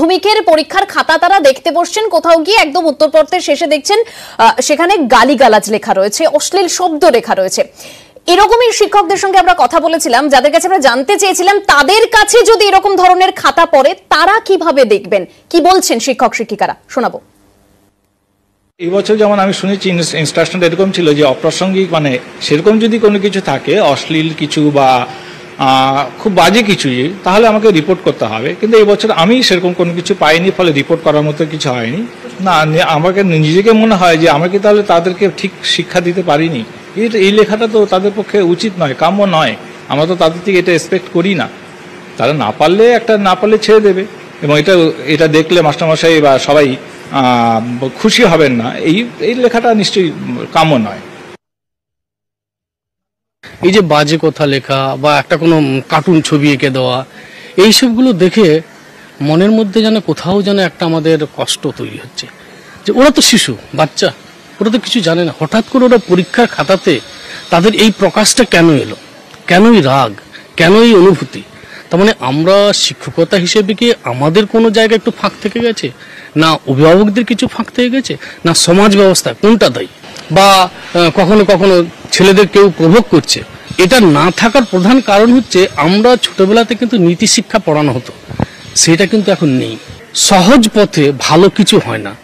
माध्यमिकेर परीक्षार खाता तारा देखते बसছেন কোথাও গিয়ে একদম উত্তরপত্রের শেষে দেখছেন সেখানে গালিগালাজ লেখা রয়েছে, অশ্লীল শব্দ লেখা রয়েছে। এরকমই শিক্ষকদের সঙ্গে আমরা কথা বলেছিলাম, যাদের কাছে আমরা জানতে চেয়েছিলাম তাদের কাছে যদি এরকম ধরনের খাতা পড়ে তারা কিভাবে দেখবেন, কি বলছেন শিক্ষক শিক্ষিকারা শোনাবো। এই বছর যেমন আমি শুনেছি ইনস্ট্রাকশনটা এরকম ছিল যে অপ্রাসঙ্গিক, মানে সেরকম যদি কোনো কিছু থাকে অশ্লীল কিছু বা খুব বাজে কিছুই, তাহলে আমাকে রিপোর্ট করতে হবে। কিন্তু এই বছর আমি সেরকম কোনো কিছু পাইনি, ফলে রিপোর্ট করার মতো কিছু হয়নি। না, আমাকে নিজেকে মনে হয় যে আমাকে তাহলে তাদেরকে ঠিক শিক্ষা দিতে পারিনি। এই লেখাটা তো তাদের পক্ষে উচিত নয়, কাম্য নয়। আমরা তো তাদের থেকে এটা এক্সপেক্ট করি না। তারা না পারলে ছেড়ে দেবে, এবং এটা দেখলে মাস্টারমশাই বা সবাই খুশি হবেন না। এই লেখাটা নিশ্চয়ই কাম্য নয়। এই যে বাজে কথা লেখা বা একটা কোনো কার্টুন ছবি এঁকে দেওয়া, এইসবগুলো দেখে মনের মধ্যে যেন কোথাও যেন একটা আমাদের কষ্ট তৈরি হচ্ছে যে ওরা তো শিশু বাচ্চা, ওরা তো কিছু জানে না, হঠাৎ করে ওরা পরীক্ষার খাতাতে তাদের এই প্রকাশটা কেন এলো, কেনই রাগ, কেনই অনুভূতি। তার মানে আমরা শিক্ষকতা হিসেবে কি আমাদের কোনো জায়গা একটু ফাঁক থেকে গেছে, না অভিভাবকদের কিছু ফাঁক থেকে গেছে, না সমাজ ব্যবস্থা কোনটা দায়ী, বা কখনো কখনো ছেলেদের কেউ প্রভোগ করছে। এটা না থাকার প্রধান কারণ হচ্ছে আমরা ছোটবেলাতে কিন্তু নীতি শিক্ষা পড়ানো হতো, সেটা কিন্তু এখন নেই। সহজ পথে ভালো কিছু হয় না।